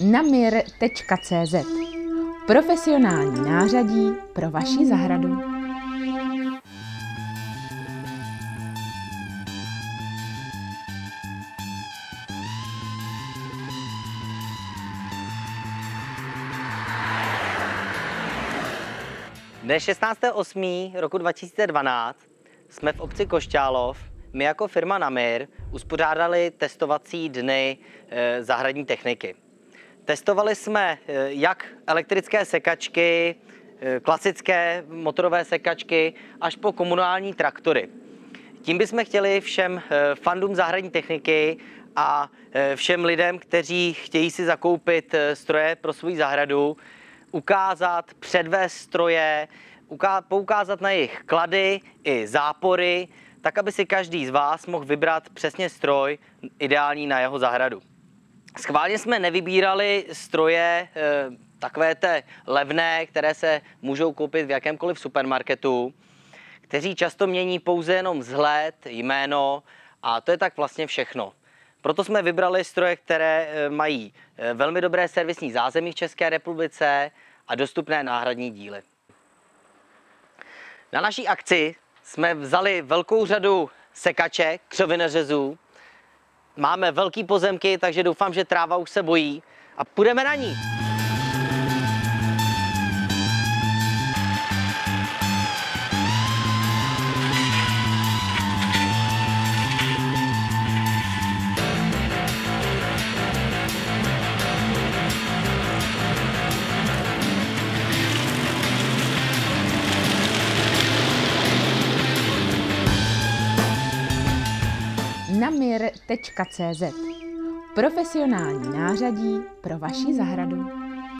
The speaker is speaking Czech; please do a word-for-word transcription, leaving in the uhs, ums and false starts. Namir tečka cé zet. Profesionální nářadí pro vaši zahradu. Dne šestnáctého osmého roku dva tisíce dvanáct jsme v obci Košťálov my jako firma Namir uspořádali testovací dny zahradní techniky. Testovali jsme jak elektrické sekačky, klasické motorové sekačky, až po komunální traktory. Tím bychom chtěli všem fandům zahradní techniky a všem lidem, kteří chtějí si zakoupit stroje pro svou zahradu, ukázat, předvést stroje, poukázat na jejich klady i zápory, tak aby si každý z vás mohl vybrat přesně stroj ideální na jeho zahradu. Schválně jsme nevybírali stroje e, takové té levné, které se můžou koupit v jakémkoliv supermarketu, kteří často mění pouze jenom vzhled, jméno a to je tak vlastně všechno. Proto jsme vybrali stroje, které e, mají e, velmi dobré servisní zázemí v České republice a dostupné náhradní díly. Na naší akci jsme vzali velkou řadu sekaček, křovineřezů. Máme velký pozemky, takže doufám, že tráva už se bojí a půjdeme na ní. Namir tečka cé zet. Profesionální nářadí pro vaši zahradu.